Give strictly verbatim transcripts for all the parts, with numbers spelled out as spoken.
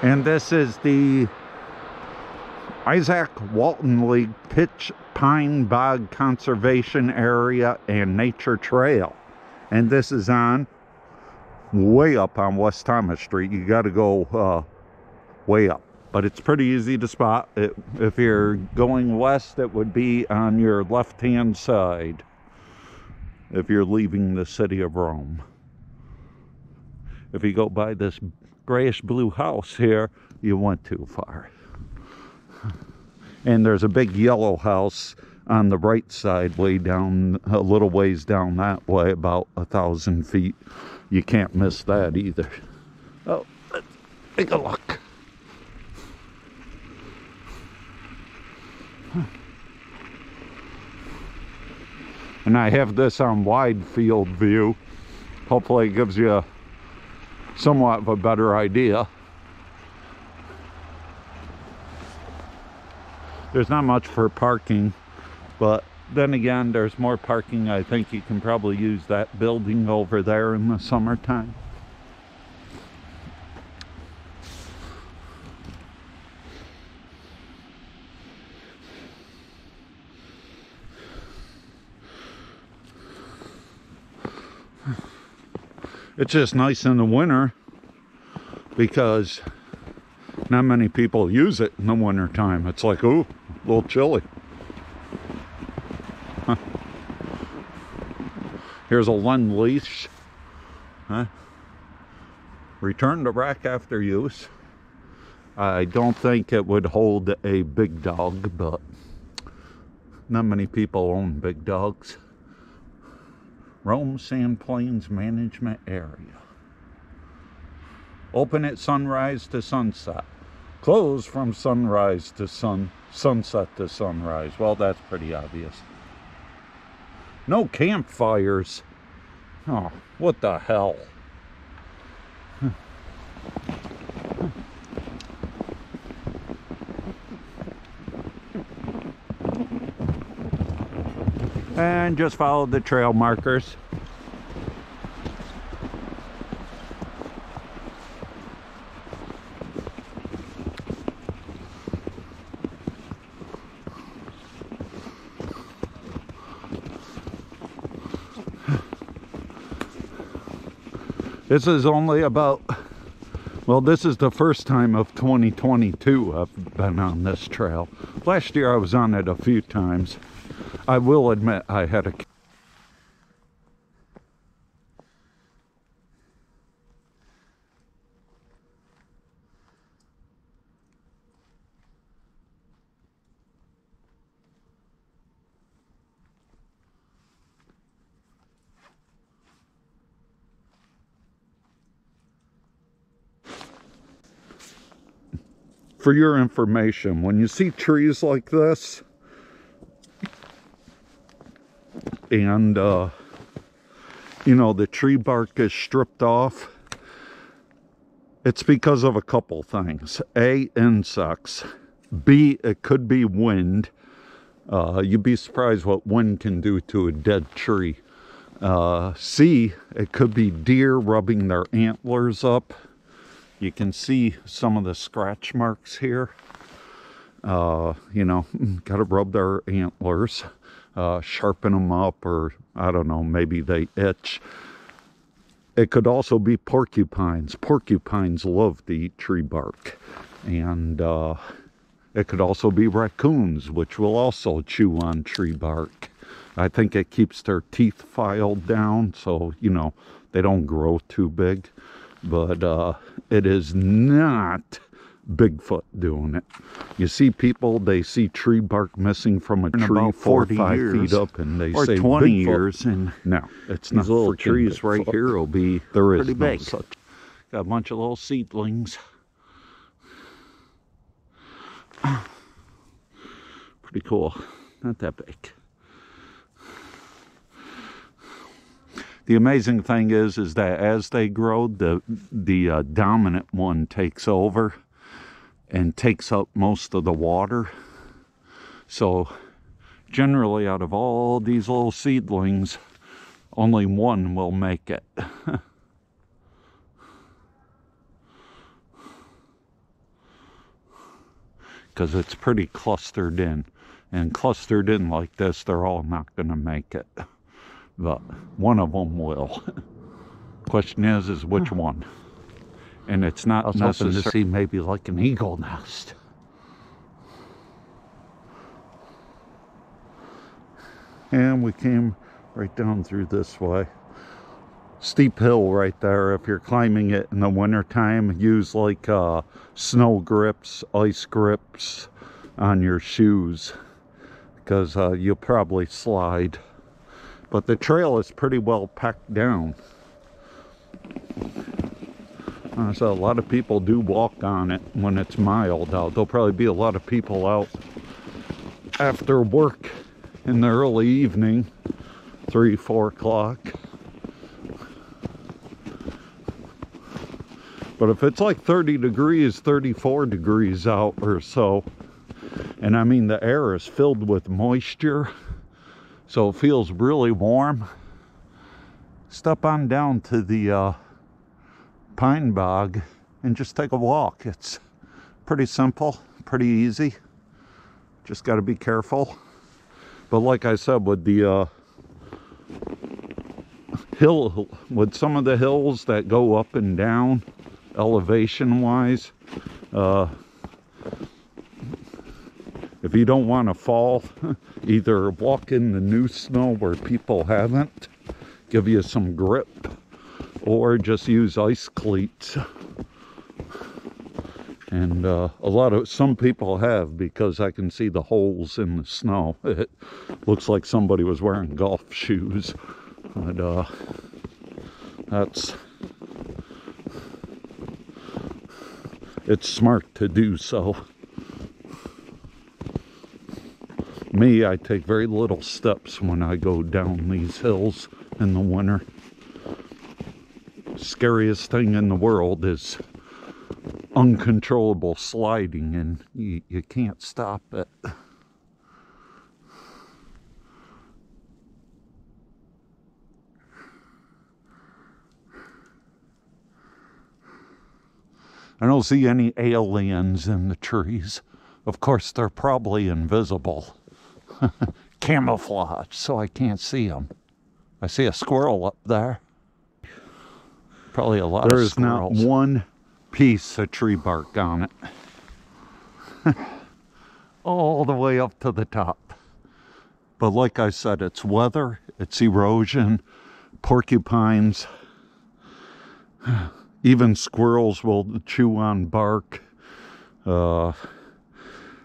And this is the Isaac Walton League Pitch Pine Bog Conservation Area and Nature Trail. And this is on way up on West Thomas Street. You got to go uh, way up, but it's pretty easy to spot. It, if you're going west, it would be on your left-hand side if you're leaving the city of Rome. If you go by this grayish-blue house here, you went too far. And there's a big yellow house on the right side, way down, a little ways down that way, about a thousand feet. You can't miss that either. Oh, let's take a look. Huh. And I have this on wide field view. Hopefully it gives you somewhat of a better idea. There's not much for parking, but then again, there's more parking. I think you can probably use that building over there in the summertime. It's just nice in the winter because not many people use it in the winter time. It's like, ooh, a little chilly. Huh. Here's a Lend leash. Huh. Return to rack after use. I don't think it would hold a big dog, but not many people own big dogs. Rome Sand Plains Management Area. Open at sunrise to sunset. Close from sunrise to sun, sunset to sunrise. Well, that's pretty obvious. No campfires. Oh, what the hell? And just follow the trail markers. This is only about, well, this is the first time of twenty twenty-two I've been on this trail. Last year I was on it a few times. I will admit I had a... For your information, when you see trees like this and uh, you know, the tree bark is stripped off, it's because of a couple things. A, insects. B, it could be wind. Uh, you'd be surprised what wind can do to a dead tree. Uh, C, it could be deer rubbing their antlers up. You can see some of the scratch marks here. Uh, you know, gotta rub their antlers, uh, sharpen them up, or I don't know, maybe they itch. It could also be porcupines. Porcupines love to eat tree bark. And uh, it could also be raccoons, which will also chew on tree bark. I think it keeps their teeth filed down, so, you know, they don't grow too big. But uh, it is not Bigfoot doing it. You see people, they see tree bark missing from a tree four or five feet up, and they say twenty years. And no, it's not. These little trees right here will be pretty big. Got a bunch of little seedlings. Pretty cool. Not that big. The amazing thing is, is that as they grow, the, the uh, dominant one takes over and takes up most of the water. So generally out of all these little seedlings, only one will make it. because it's pretty clustered in. And clustered in like this, they're all not going to make it. But one of them will. Question is, is which one? And it's not I was hoping to see maybe like an eagle nest. And we came right down through this way. Steep hill right there. If you're climbing it in the wintertime, use like uh, snow grips, ice grips on your shoes, because uh, you'll probably slide. But the trail is pretty well packed down. Uh, so a lot of people do walk on it when it's mild out. There'll probably be a lot of people out after work in the early evening, three, four o'clock. But if it's like thirty degrees, thirty-four degrees out or so, and I mean the air is filled with moisture, so it feels really warm, step on down to the uh, Pine Bog and just take a walk. It's pretty simple, pretty easy. Just got to be careful. But like I said, with the uh, hill, with some of the hills that go up and down, elevation-wise, uh, if you don't want to fall, either walk in the new snow where people haven't, give you some grip, or just use ice cleats. And uh, a lot of, some people have, because I can see the holes in the snow. It looks like somebody was wearing golf shoes. But uh, that's, it's smart to do so. Me, I take very little steps when I go down these hills in the winter. Scariest thing in the world is uncontrollable sliding, and you, you can't stop it. I don't see any aliens in the trees. Of course, they're probably invisible. Camouflage, so I can't see them. I see a squirrel up there. Probably a lot of squirrels. There is not one piece of tree bark on it. All the way up to the top. But like I said, it's weather, it's erosion, porcupines, even squirrels will chew on bark. Uh,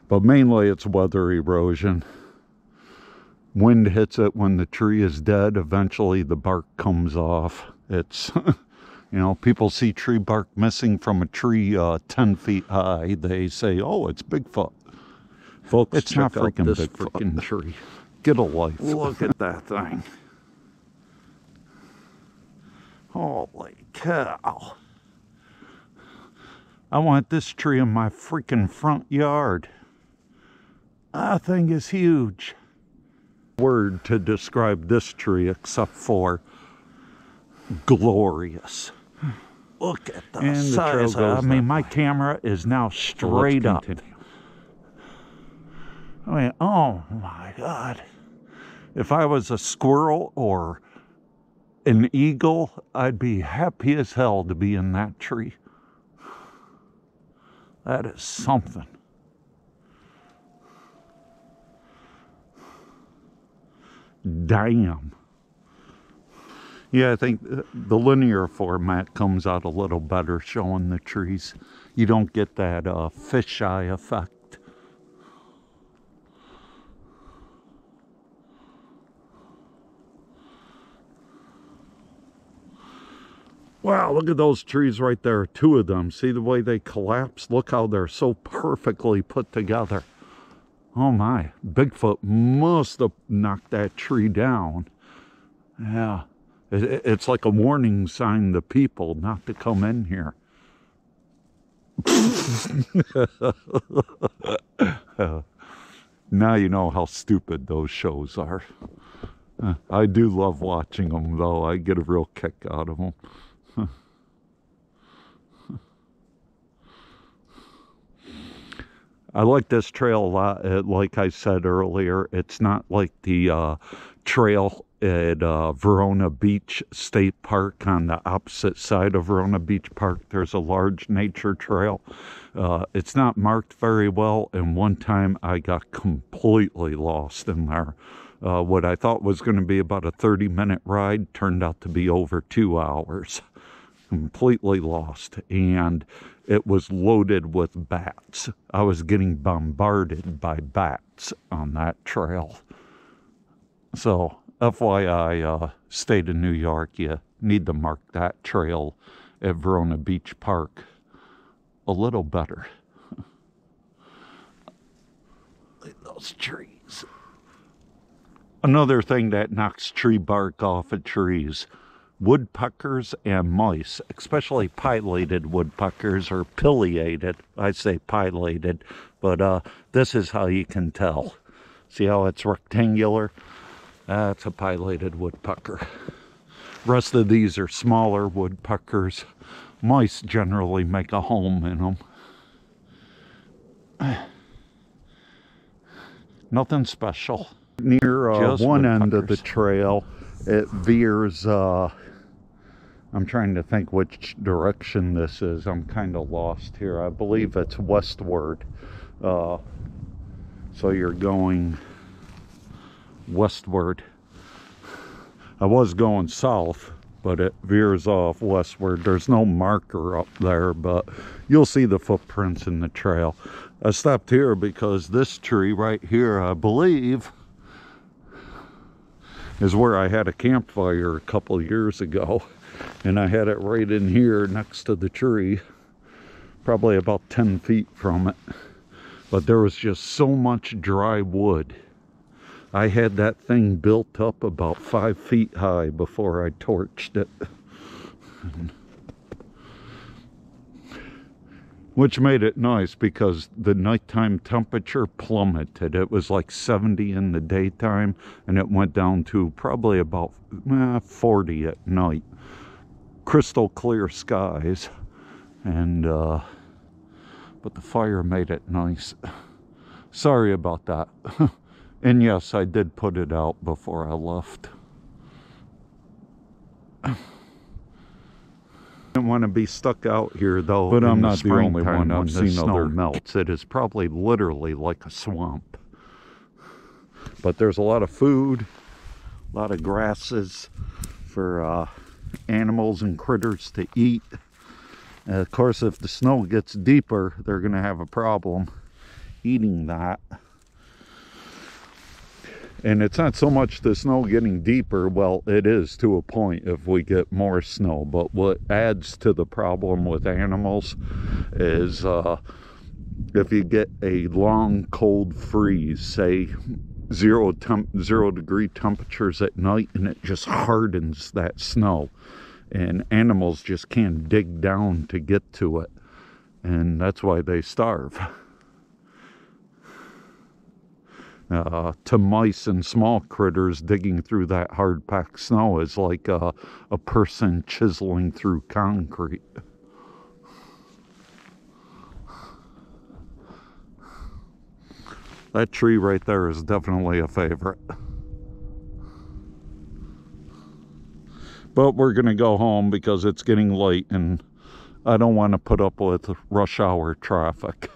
but mainly it's weather erosion. Wind hits it when the tree is dead. Eventually the bark comes off. It's, you know, people see tree bark missing from a tree uh, ten feet high. They say, oh, it's Bigfoot. Folks, it's not freaking this freaking tree. Get a life. Look at that thing. Holy cow. I want this tree in my freaking front yard. That thing is huge. Word to describe this tree except for glorious. Look at the and size. The I mean, way. My camera is now straight up. I mean, oh my God. If I was a squirrel or an eagle, I'd be happy as hell to be in that tree. That is something. Damn. Yeah, I think the linear format comes out a little better showing the trees. You don't get that uh, fisheye effect. Wow, look at those trees right there, two of them. See the way they collapse? Look how they're so perfectly put together. Oh my, Bigfoot must have knocked that tree down. Yeah, it, it, it's like a warning sign to people not to come in here. Now you know how stupid those shows are. Uh, I do love watching them though. I get a real kick out of them. I like this trail a lot. Like I said earlier, it's not like the uh, trail at uh, Verona Beach State Park. On the opposite side of Verona Beach Park, there's a large nature trail. Uh, it's not marked very well, and one time I got completely lost in there. Uh, what I thought was going to be about a thirty minute ride turned out to be over two hours. Completely lost, and it was loaded with bats. I was getting bombarded by bats on that trail. So, F Y I, uh, state of New York, you need to mark that trail at Verona Beach Park a little better. Look at those trees. Another thing that knocks tree bark off of trees: woodpeckers and mice, especially pileated woodpeckers, or pileated. I say pileated, but uh, this is how you can tell. See how it's rectangular? That's a pileated woodpecker. Rest of these are smaller woodpeckers. Mice generally make a home in them. Nothing special. Near uh, one end of the trail, it veers, uh, I'm trying to think which direction this is. I'm kind of lost here. I believe it's westward. Uh, so you're going westward. I was going south, but it veers off westward. There's no marker up there, but you'll see the footprints in the trail. I stopped here because this tree right here, I believe, is where I had a campfire a couple years ago, and I had it right in here next to the tree, probably about ten feet from it. But there was just so much dry wood. I had that thing built up about five feet high before I torched it, which made it nice because the nighttime temperature plummeted. It was like seventy in the daytime, and it went down to probably about eh, forty at night. Crystal clear skies, and uh, but the fire made it nice. Sorry about that. And yes, I did put it out before I left. I don't want to be stuck out here though. But I'm not the only one. I've seen other melts. It is probably literally like a swamp. But there's a lot of food, a lot of grasses for uh, animals and critters to eat. And of course, if the snow gets deeper, they're going to have a problem eating that. And it's not so much the snow getting deeper. Well, it is to a point if we get more snow. But what adds to the problem with animals is uh, if you get a long, cold freeze, say zero, temp zero degree temperatures at night, and it just hardens that snow. And animals just can't dig down to get to it. And that's why they starve. Uh, to mice and small critters, digging through that hard-packed snow is like uh, a person chiseling through concrete. That tree right there is definitely a favorite. But we're going to go home because it's getting late, and I don't want to put up with rush hour traffic.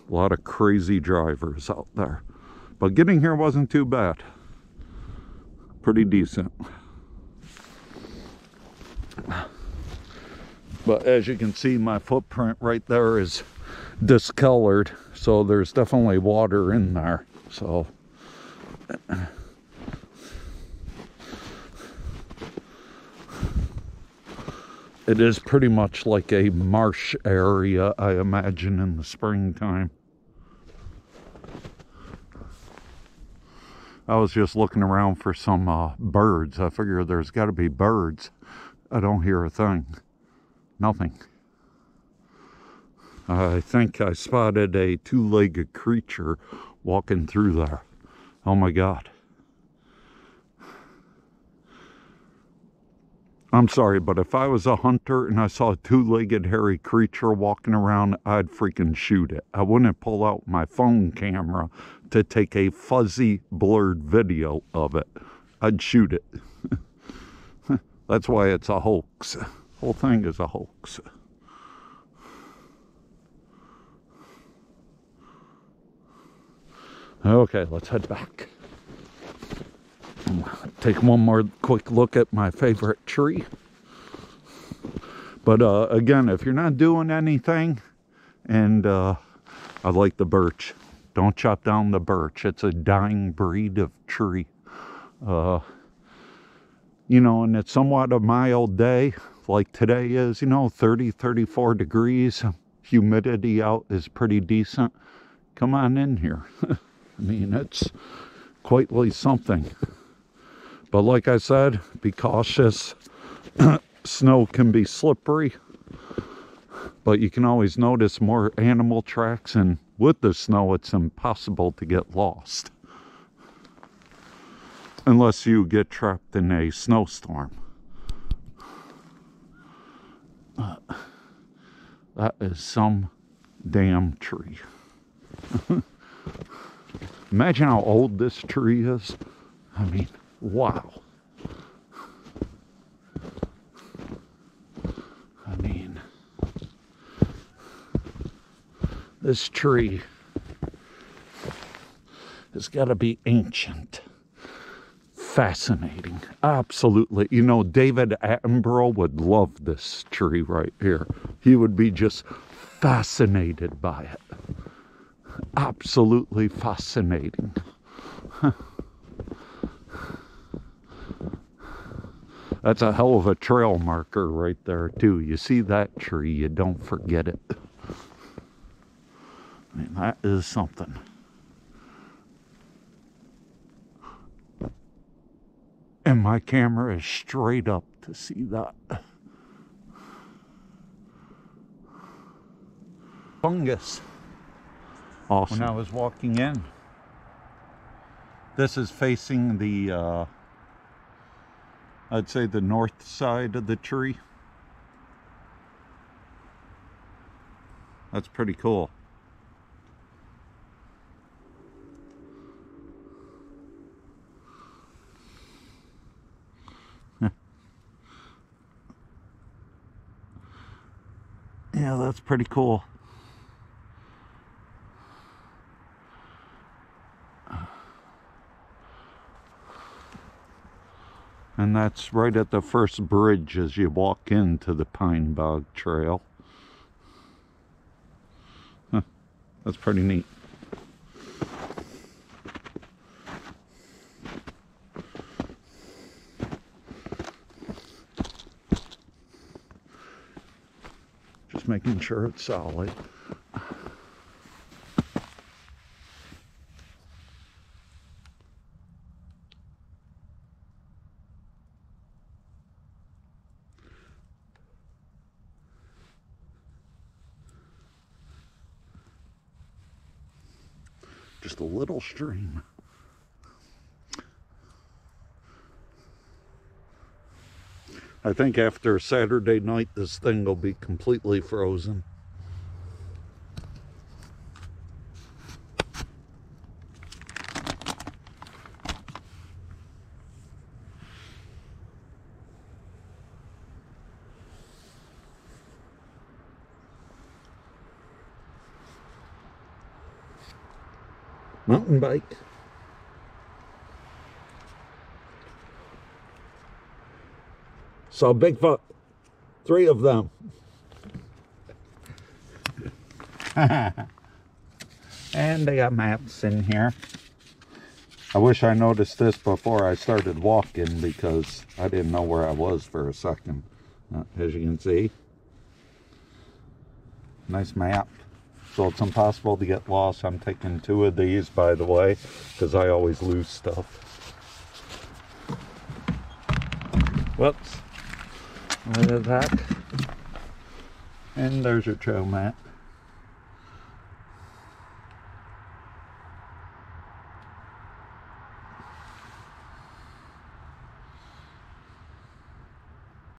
A lot of crazy drivers out there. But getting here wasn't too bad. Pretty decent. But as you can see, my footprint right there is discolored. So there's definitely water in there. So it is pretty much like a marsh area, I imagine, in the springtime. I was just looking around for some uh, birds. I figure there's got to be birds. I don't hear a thing. Nothing. I think I spotted a two-legged creature walking through there. Oh my God. I'm sorry, but if I was a hunter and I saw a two-legged hairy creature walking around, I'd freaking shoot it. I wouldn't pull out my phone camera to take a fuzzy, blurred video of it. I'd shoot it. That's why it's a hoax. The whole thing is a hoax. Okay, let's head back. Take one more quick look at my favorite tree. But uh, again, if you're not doing anything, and uh, I like the birch. Don't chop down the birch. It's a dying breed of tree. Uh, you know, and it's somewhat a mild day, like today is, you know, thirty, thirty-four degrees. Humidity out is pretty decent. Come on in here. I mean, it's quite like something. But like I said, be cautious. Snow can be slippery, but you can always notice more animal tracks, and with the snow, it's impossible to get lost. Unless you get trapped in a snowstorm. Uh, that is some damn tree. Imagine how old this tree is. I mean, wow. I mean, this tree has got to be ancient. Fascinating. Absolutely. You know, David Attenborough would love this tree right here. He would be just fascinated by it. Absolutely fascinating. Huh. That's a hell of a trail marker right there, too. You see that tree, you don't forget it. I mean, that is something. And my camera is straight up to see that. Fungus. Awesome. When I was walking in, this is facing the... Uh, I'd say the north side of the tree. That's pretty cool. Yeah, that's pretty cool. And that's right at the first bridge as you walk into the Pine Bog Trail. Huh, that's pretty neat. Just making sure it's solid. Just a little stream. I think after Saturday night, this thing will be completely frozen. Mountain bike. Saw Bigfoot. Three of them. And they got maps in here. I wish I noticed this before I started walking because I didn't know where I was for a second. Uh, as you can see. Nice map. So it's impossible to get lost. I'm taking two of these, by the way, because I always lose stuff. Whoops. Look at that. And there's your trail map.